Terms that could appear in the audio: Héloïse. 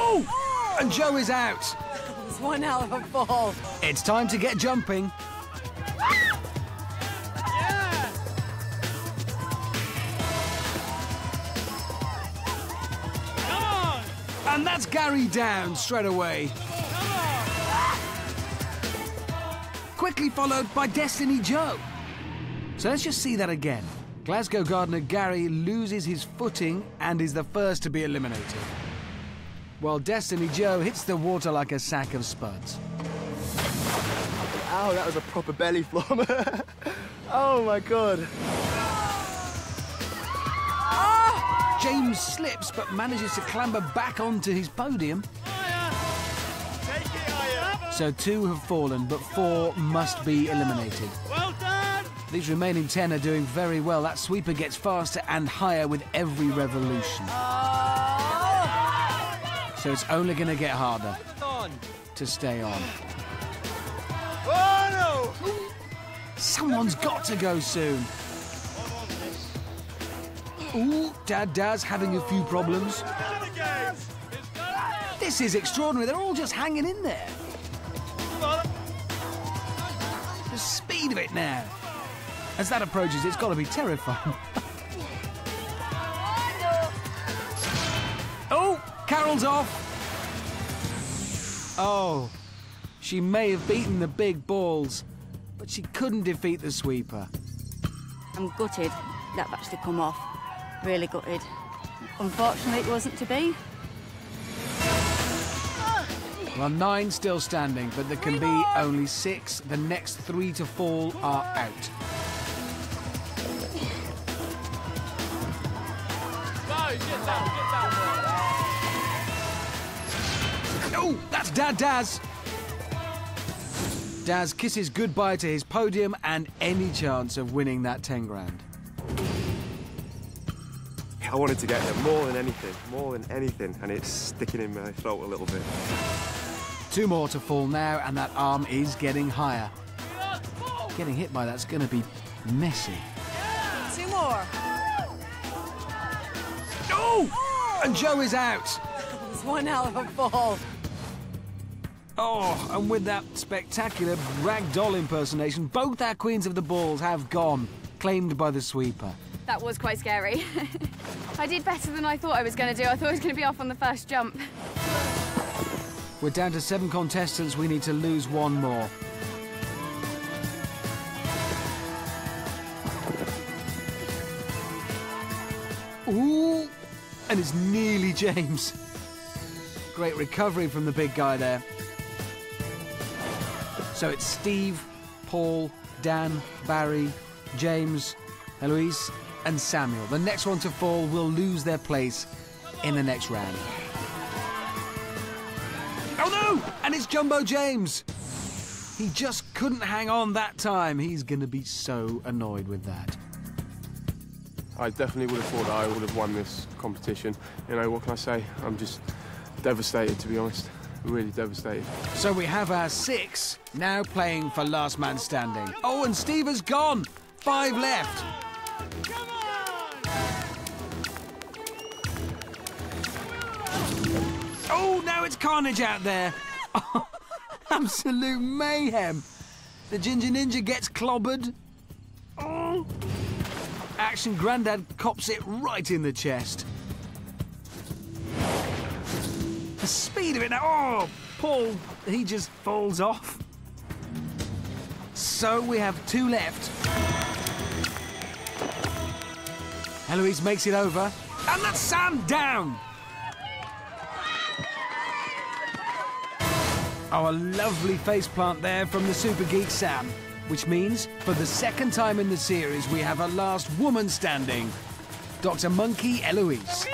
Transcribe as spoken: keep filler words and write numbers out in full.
Oh! And Joe is out. That was one hell of a fall. It's time to get jumping. And that's Gary down straight away. Quickly followed by Destiny Joe. So let's just see that again. Glasgow gardener Gary loses his footing and is the first to be eliminated, while Destiny Joe hits the water like a sack of spuds. Ow, that was a proper belly flop. Oh, my God. James slips, but manages to clamber back onto his podium. Take it, higher. So two have fallen, but four must be eliminated. Well done! These remaining ten are doing very well. That sweeper gets faster and higher with every revolution. Oh. So it's only going to get harder to stay on. Oh, no. Someone's got to go soon. Ooh, Dad Dad's having a few problems. This is extraordinary. They're all just hanging in there. The speed of it now. As that approaches, it's got to be terrifying. Oh, Carol's off. Oh, she may have beaten the big balls, but she couldn't defeat the sweeper. I'm gutted that I've actually come off. Really gutted. Unfortunately, it wasn't to be. Well, nine still standing, but there can be only six. The next three to fall are out. Oh, that's Dad Daz. Daz kisses goodbye to his podium and any chance of winning that ten grand. I wanted to get there more than anything, more than anything, and it's sticking in my throat a little bit. Two more to fall now, and that arm is getting higher. Getting hit by that's going to be messy. Two more. Oh! And Joe is out. That was one hell of a fall. Oh, and with that spectacular ragdoll impersonation, both our queens of the balls have gone, claimed by the sweeper. That was quite scary. I did better than I thought I was going to do. I thought I was going to be off on the first jump. We're down to seven contestants. We need to lose one more. Ooh! And it's nearly James. Great recovery from the big guy there. So it's Steve, Paul, Dan, Barry, James, Héloïse and Samuel. The next one to fall will lose their place in the next round. Oh no! And it's Jumbo James. He just couldn't hang on that time. He's going to be so annoyed with that. I definitely would have thought I would have won this competition. You know, what can I say? I'm just devastated, to be honest. Really devastated. So we have our six now playing for last man standing. Oh, and Steve has gone. Five left. Come on! Oh, now it's carnage out there. Oh, absolute mayhem. The Ginger Ninja gets clobbered. Oh. Action Grandad cops it right in the chest. The speed of it now. Oh, Paul, he just falls off. So we have two left. Héloïse makes it over, and that's Sam down! Oh, a lovely faceplant there from the super geek Sam, which means for the second time in the series we have a last woman standing, Doctor Monkey Héloïse.